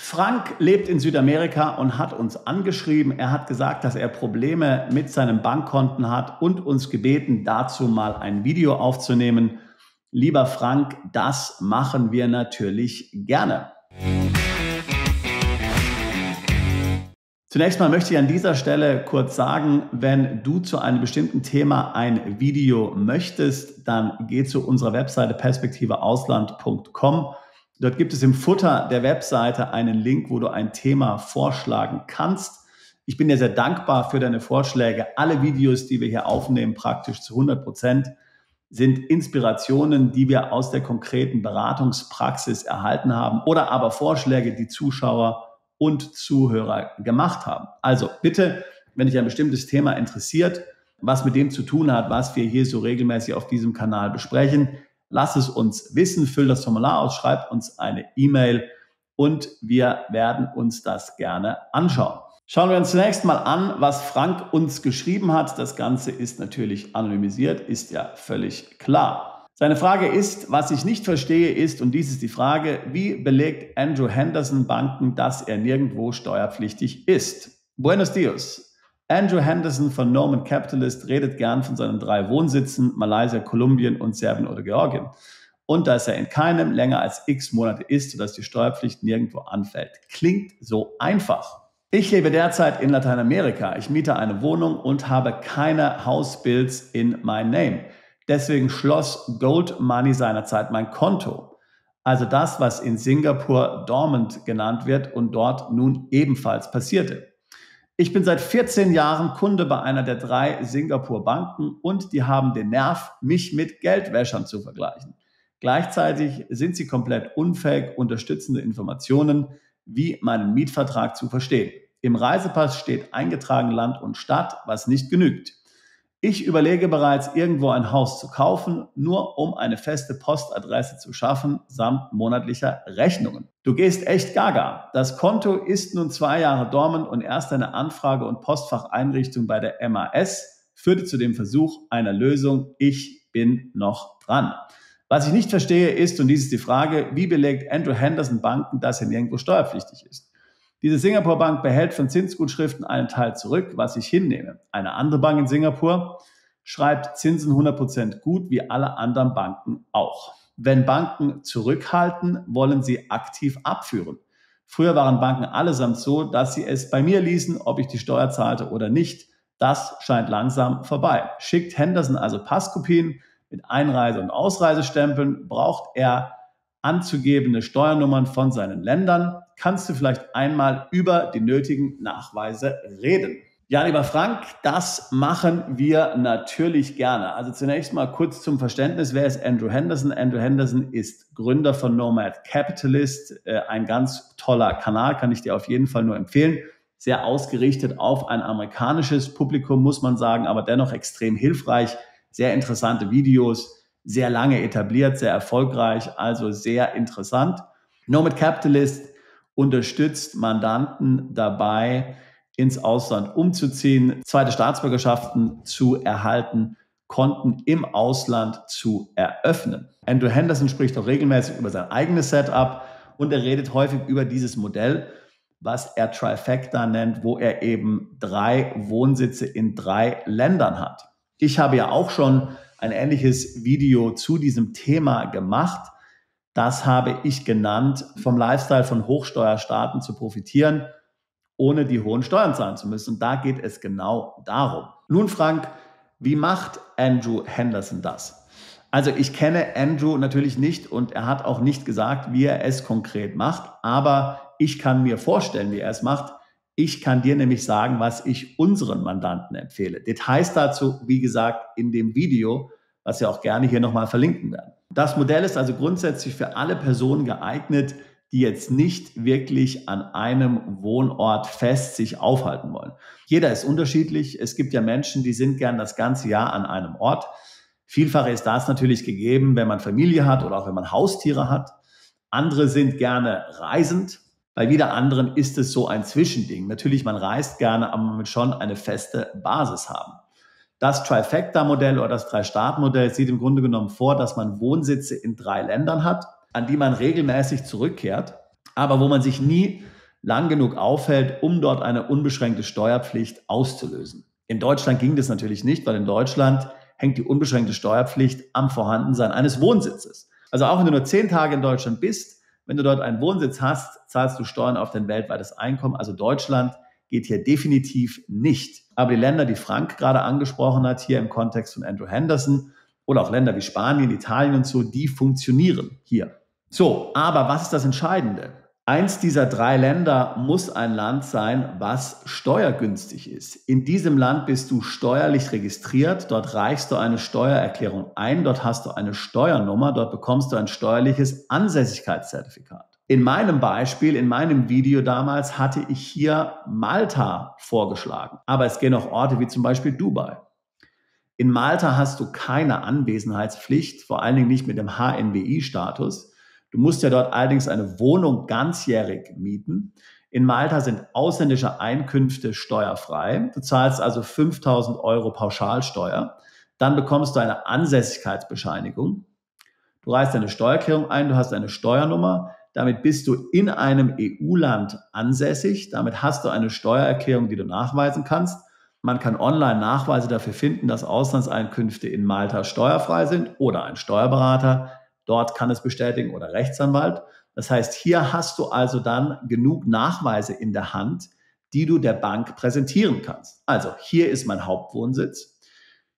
Frank lebt in Südamerika und hat uns angeschrieben. Er hat gesagt, dass er Probleme mit seinen Bankkonten hat und uns gebeten, dazu mal ein Video aufzunehmen. Lieber Frank, das machen wir natürlich gerne. Zunächst mal möchte ich an dieser Stelle kurz sagen, wenn du zu einem bestimmten Thema ein Video möchtest, dann geh zu unserer Webseite perspektiveausland.com. Dort gibt es im Footer der Webseite einen Link, wo du ein Thema vorschlagen kannst. Ich bin dir sehr dankbar für deine Vorschläge. Alle Videos, die wir hier aufnehmen, praktisch zu 100%, sind Inspirationen, die wir aus der konkreten Beratungspraxis erhalten haben oder aber Vorschläge, die Zuschauer und Zuhörer gemacht haben. Also bitte, wenn dich ein bestimmtes Thema interessiert, was mit dem zu tun hat, was wir hier so regelmäßig auf diesem Kanal besprechen, lass es uns wissen, füll das Formular aus, schreib uns eine E-Mail und wir werden uns das gerne anschauen. Schauen wir uns zunächst mal an, was Frank uns geschrieben hat. Das Ganze ist natürlich anonymisiert, ist ja völlig klar. Seine Frage ist, was ich nicht verstehe ist, und dies ist die Frage, wie belegt Andrew Henderson Banken, dass er nirgendwo steuerpflichtig ist? Buenos dias. Andrew Henderson von Nomad Capitalist redet gern von seinen 3 Wohnsitzen, Malaysia, Kolumbien und Serbien oder Georgien. Und dass er in keinem länger als x Monate ist, sodass die Steuerpflicht nirgendwo anfällt. Klingt so einfach. Ich lebe derzeit in Lateinamerika. Ich miete eine Wohnung und habe keine Hausbills in my name. Deswegen schloss Gold Money seinerzeit mein Konto. Also das, was in Singapur dormant genannt wird und dort nun ebenfalls passierte. Ich bin seit 14 Jahren Kunde bei einer der 3 Singapur-Banken und die haben den Nerv, mich mit Geldwäschern zu vergleichen. Gleichzeitig sind sie komplett unfähig, unterstützende Informationen wie meinen Mietvertrag zu verstehen. Im Reisepass steht eingetragen Land und Stadt, was nicht genügt. Ich überlege bereits, irgendwo ein Haus zu kaufen, nur um eine feste Postadresse zu schaffen, samt monatlicher Rechnungen. Du gehst echt gaga. Das Konto ist nun 2 Jahre dormant und erst eine Anfrage- und Postfacheinrichtung bei der MAS führte zu dem Versuch einer Lösung. Ich bin noch dran. Was ich nicht verstehe ist, und dies ist die Frage, wie belegt Andrew Henderson Banken, dass er nirgendwo steuerpflichtig ist? Diese Singapur Bank behält von Zinsgutschriften einen Teil zurück, was ich hinnehme. Eine andere Bank in Singapur schreibt Zinsen 100% gut, wie alle anderen Banken auch. Wenn Banken zurückhalten, wollen sie aktiv abführen. Früher waren Banken allesamt so, dass sie es bei mir ließen, ob ich die Steuer zahlte oder nicht. Das scheint langsam vorbei. Schickt Henderson also Passkopien mit Einreise- und Ausreisestempeln, braucht er anzugebende Steuernummern von seinen Ländern. Kannst du vielleicht einmal über die nötigen Nachweise reden? Ja, lieber Frank, das machen wir natürlich gerne. Also zunächst mal kurz zum Verständnis, wer ist Andrew Henderson? Andrew Henderson ist Gründer von Nomad Capitalist, ein ganz toller Kanal, kann ich dir auf jeden Fall nur empfehlen. Sehr ausgerichtet auf ein amerikanisches Publikum, muss man sagen, aber dennoch extrem hilfreich. Sehr interessante Videos, sehr lange etabliert, sehr erfolgreich, also sehr interessant. Nomad Capitalist unterstützt Mandanten dabei, ins Ausland umzuziehen, zweite Staatsbürgerschaften zu erhalten, Konten im Ausland zu eröffnen. Andrew Henderson spricht auch regelmäßig über sein eigenes Setup und er redet häufig über dieses Modell, was er Trifecta nennt, wo er eben 3 Wohnsitze in 3 Ländern hat. Ich habe ja auch schon ein ähnliches Video zu diesem Thema gemacht. Das habe ich genannt, vom Lifestyle von Hochsteuerstaaten zu profitieren, ohne die hohen Steuern zahlen zu müssen. Und da geht es genau darum. Nun, Frank, wie macht Andrew Henderson das? Also ich kenne Andrew natürlich nicht und er hat auch nicht gesagt, wie er es konkret macht. Aber ich kann mir vorstellen, wie er es macht. Ich kann dir nämlich sagen, was ich unseren Mandanten empfehle. Details dazu, wie gesagt, in dem Video, was wir auch gerne hier nochmal verlinken werden. Das Modell ist also grundsätzlich für alle Personen geeignet, die jetzt nicht wirklich an einem Wohnort fest sich aufhalten wollen. Jeder ist unterschiedlich. Es gibt ja Menschen, die sind gern das ganze Jahr an einem Ort. Vielfach ist das natürlich gegeben, wenn man Familie hat oder auch wenn man Haustiere hat. Andere sind gerne reisend. Bei wieder anderen ist es so ein Zwischending. Natürlich, man reist gerne, aber man will schon eine feste Basis haben. Das Trifecta-Modell oder das 3-Staat-Modell sieht im Grunde genommen vor, dass man Wohnsitze in 3 Ländern hat, an die man regelmäßig zurückkehrt. aber wo man sich nie lang genug aufhält, um dort eine unbeschränkte Steuerpflicht auszulösen. In Deutschland ging das natürlich nicht, weil in Deutschland hängt die unbeschränkte Steuerpflicht am Vorhandensein eines Wohnsitzes. Also auch wenn du nur 10 Tage in Deutschland bist, wenn du dort einen Wohnsitz hast, zahlst du Steuern auf dein weltweites Einkommen. Also Deutschland geht hier definitiv nicht. Aber die Länder, die Frank gerade angesprochen hat, hier im Kontext von Andrew Henderson, oder auch Länder wie Spanien, Italien und so, die funktionieren hier. So, aber was ist das Entscheidende? Eins dieser 3 Länder muss ein Land sein, was steuergünstig ist. In diesem Land bist du steuerlich registriert, dort reichst du eine Steuererklärung ein, dort hast du eine Steuernummer, dort bekommst du ein steuerliches Ansässigkeitszertifikat. In meinem Beispiel, in meinem Video damals, hatte ich hier Malta vorgeschlagen, aber es gehen auch Orte wie zum Beispiel Dubai. In Malta hast du keine Anwesenheitspflicht, vor allen Dingen nicht mit dem HNWI-Status. Du musst ja dort allerdings eine Wohnung ganzjährig mieten. In Malta sind ausländische Einkünfte steuerfrei. Du zahlst also 5.000 € Pauschalsteuer. Dann bekommst du eine Ansässigkeitsbescheinigung. Du reichst eine Steuererklärung ein, du hast eine Steuernummer. Damit bist du in einem EU-Land ansässig. Damit hast du eine Steuererklärung, die du nachweisen kannst. Man kann online Nachweise dafür finden, dass Auslandseinkünfte in Malta steuerfrei sind oder ein Steuerberater. Dort kann es bestätigen oder Rechtsanwalt. Das heißt, hier hast du also dann genug Nachweise in der Hand, die du der Bank präsentieren kannst. Also hier ist mein Hauptwohnsitz,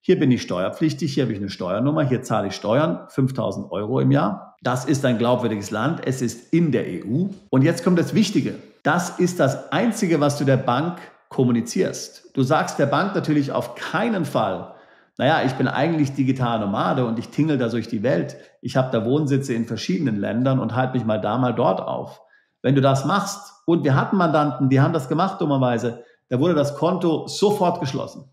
hier bin ich steuerpflichtig, hier habe ich eine Steuernummer, hier zahle ich Steuern, 5.000 € im Jahr. Das ist ein glaubwürdiges Land, es ist in der EU. Und jetzt kommt das Wichtige, das ist das Einzige, was du der Bank kommunizierst. Du sagst der Bank natürlich auf keinen Fall, naja, ich bin eigentlich digitaler Nomade und ich tingle da durch die Welt. Ich habe da Wohnsitze in verschiedenen Ländern und halte mich mal da, mal dort auf. Wenn du das machst, und wir hatten Mandanten, die haben das gemacht dummerweise, da wurde das Konto sofort geschlossen.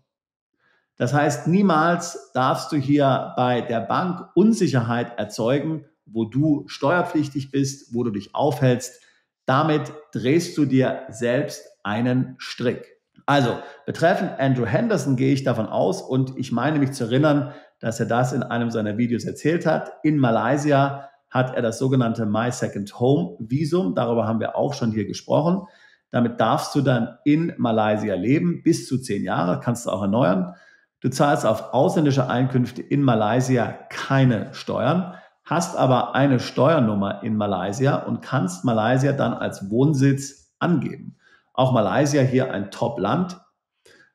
Das heißt, niemals darfst du hier bei der Bank Unsicherheit erzeugen, wo du steuerpflichtig bist, wo du dich aufhältst. Damit drehst du dir selbst einen Strick. Also, betreffend Andrew Henderson gehe ich davon aus, und ich meine mich zu erinnern, dass er das in einem seiner Videos erzählt hat. In Malaysia hat er das sogenannte My Second Home Visum. Darüber haben wir auch schon hier gesprochen. Damit darfst du dann in Malaysia leben, bis zu 10 Jahre, kannst du auch erneuern. Du zahlst auf ausländische Einkünfte in Malaysia keine Steuern, hast aber eine Steuernummer in Malaysia und kannst Malaysia dann als Wohnsitz angeben. Auch Malaysia, hier ein Top-Land,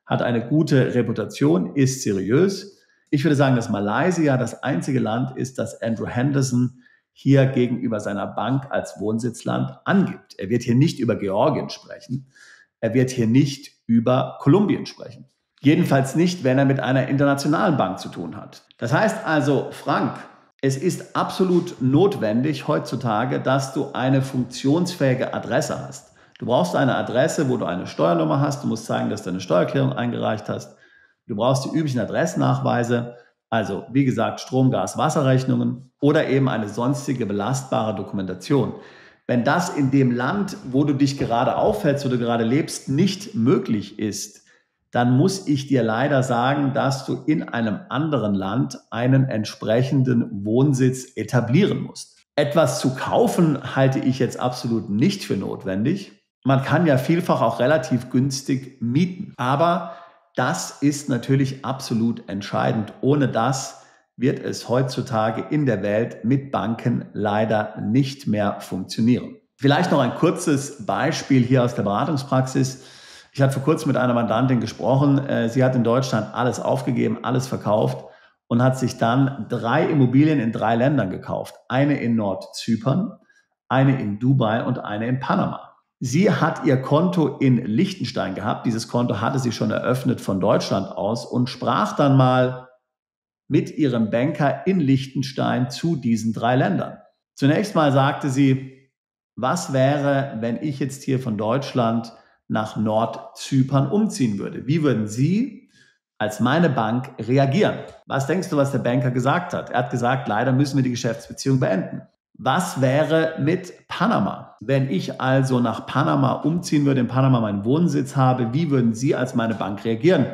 hat eine gute Reputation, ist seriös. Ich würde sagen, dass Malaysia das einzige Land ist, das Andrew Henderson hier gegenüber seiner Bank als Wohnsitzland angibt. Er wird hier nicht über Georgien sprechen. Er wird hier nicht über Kolumbien sprechen. Jedenfalls nicht, wenn er mit einer internationalen Bank zu tun hat. Das heißt also, Frank, es ist absolut notwendig heutzutage, dass du eine funktionsfähige Adresse hast. Du brauchst eine Adresse, wo du eine Steuernummer hast. Du musst zeigen, dass du eine Steuererklärung eingereicht hast. Du brauchst die üblichen Adressnachweise, also wie gesagt Strom-, Gas-, Wasserrechnungen oder eben eine sonstige belastbare Dokumentation. Wenn das in dem Land, wo du dich gerade aufhältst, wo du gerade lebst, nicht möglich ist, dann muss ich dir leider sagen, dass du in einem anderen Land einen entsprechenden Wohnsitz etablieren musst. Etwas zu kaufen halte ich jetzt absolut nicht für notwendig. Man kann ja vielfach auch relativ günstig mieten. Aber das ist natürlich absolut entscheidend. Ohne das wird es heutzutage in der Welt mit Banken leider nicht mehr funktionieren. Vielleicht noch ein kurzes Beispiel hier aus der Beratungspraxis. Ich hatte vor kurzem mit einer Mandantin gesprochen. Sie hat in Deutschland alles aufgegeben, alles verkauft und hat sich dann 3 Immobilien in 3 Ländern gekauft. Eine in Nordzypern, eine in Dubai und eine in Panama. Sie hat ihr Konto in Liechtenstein gehabt. Dieses Konto hatte sie schon eröffnet von Deutschland aus und sprach dann mal mit ihrem Banker in Liechtenstein zu diesen 3 Ländern. Zunächst mal sagte sie, was wäre, wenn ich jetzt hier von Deutschland nach Nordzypern umziehen würde? Wie würden Sie als meine Bank reagieren? Was denkst du, was der Banker gesagt hat? Er hat gesagt, leider müssen wir die Geschäftsbeziehung beenden. Was wäre mit Panama? Wenn ich also nach Panama umziehen würde, in Panama meinen Wohnsitz habe, wie würden Sie als meine Bank reagieren?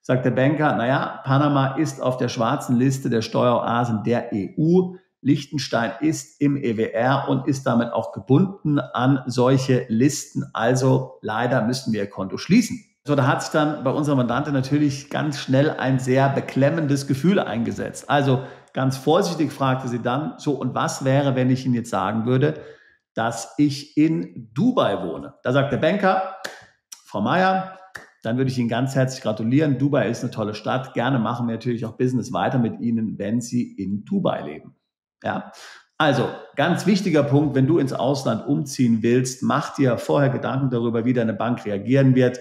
Sagt der Banker, naja, Panama ist auf der schwarzen Liste der Steueroasen der EU. Liechtenstein ist im EWR und ist damit auch gebunden an solche Listen. Also leider müssen wir ihr Konto schließen. So, da hat sich dann bei unserer Mandantin natürlich ganz schnell ein sehr beklemmendes Gefühl eingesetzt. Also ganz vorsichtig fragte sie dann, so, und was wäre, wenn ich Ihnen jetzt sagen würde, dass ich in Dubai wohne? Da sagt der Banker, Frau Meier, dann würde ich Ihnen ganz herzlich gratulieren. Dubai ist eine tolle Stadt. Gerne machen wir natürlich auch Business weiter mit Ihnen, wenn Sie in Dubai leben. Ja, also ganz wichtiger Punkt, wenn du ins Ausland umziehen willst, mach dir vorher Gedanken darüber, wie deine Bank reagieren wird.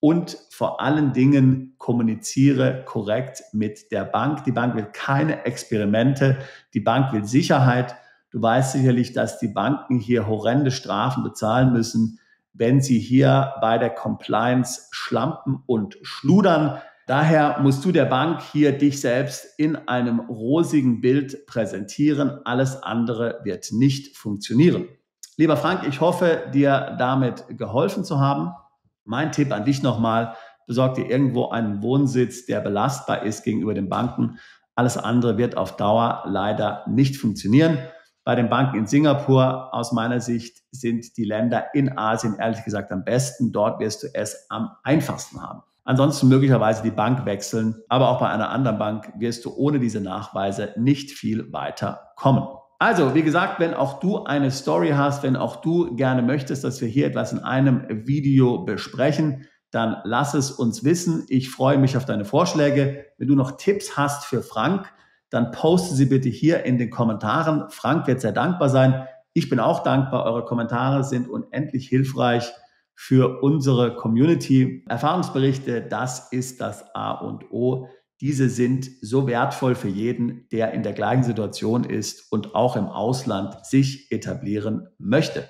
Und vor allen Dingen kommuniziere korrekt mit der Bank. Die Bank will keine Experimente, die Bank will Sicherheit. Du weißt sicherlich, dass die Banken hier horrende Strafen bezahlen müssen, wenn sie hier bei der Compliance schlampen und schludern. Daher musst du der Bank hier dich selbst in einem rosigen Bild präsentieren. Alles andere wird nicht funktionieren. Lieber Frank, ich hoffe, dir damit geholfen zu haben. Mein Tipp an dich nochmal, besorg dir irgendwo einen Wohnsitz, der belastbar ist gegenüber den Banken. Alles andere wird auf Dauer leider nicht funktionieren. Bei den Banken in Singapur, aus meiner Sicht, sind die Länder in Asien ehrlich gesagt am besten. Dort wirst du es am einfachsten haben. Ansonsten möglicherweise die Bank wechseln, aber auch bei einer anderen Bank wirst du ohne diese Nachweise nicht viel weiter kommen. Also, wie gesagt, wenn auch du eine Story hast, wenn auch du gerne möchtest, dass wir hier etwas in einem Video besprechen, dann lass es uns wissen. Ich freue mich auf deine Vorschläge. Wenn du noch Tipps hast für Frank, dann poste sie bitte hier in den Kommentaren. Frank wird sehr dankbar sein. Ich bin auch dankbar. Eure Kommentare sind unendlich hilfreich für unsere Community. Erfahrungsberichte, das ist das A und O. Diese sind so wertvoll für jeden, der in der gleichen Situation ist und auch im Ausland sich etablieren möchte.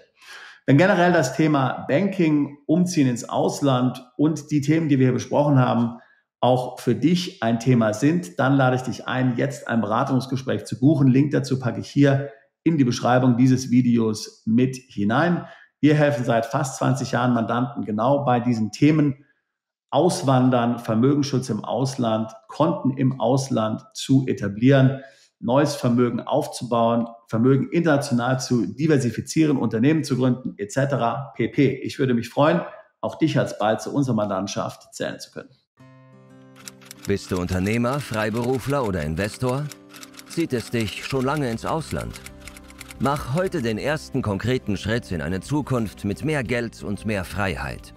Wenn generell das Thema Banking, Umziehen ins Ausland und die Themen, die wir hier besprochen haben, auch für dich ein Thema sind, dann lade ich dich ein, jetzt ein Beratungsgespräch zu buchen. Link dazu packe ich hier in die Beschreibung dieses Videos mit hinein. Wir helfen seit fast 20 Jahren Mandanten genau bei diesen Themen. Auswandern, Vermögensschutz im Ausland, Konten im Ausland zu etablieren, neues Vermögen aufzubauen, Vermögen international zu diversifizieren, Unternehmen zu gründen, etc. pp. Ich würde mich freuen, auch dich alsbald zu unserer Mandantschaft zählen zu können. Bist du Unternehmer, Freiberufler oder Investor? Zieht es dich schon lange ins Ausland? Mach heute den ersten konkreten Schritt in eine Zukunft mit mehr Geld und mehr Freiheit.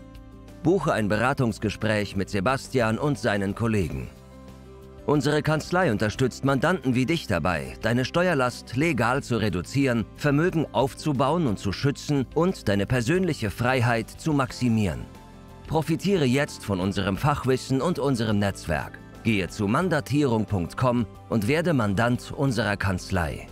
Buche ein Beratungsgespräch mit Sebastian und seinen Kollegen. Unsere Kanzlei unterstützt Mandanten wie dich dabei, deine Steuerlast legal zu reduzieren, Vermögen aufzubauen und zu schützen und deine persönliche Freiheit zu maximieren. Profitiere jetzt von unserem Fachwissen und unserem Netzwerk. Gehe zu mandatierung.com und werde Mandant unserer Kanzlei.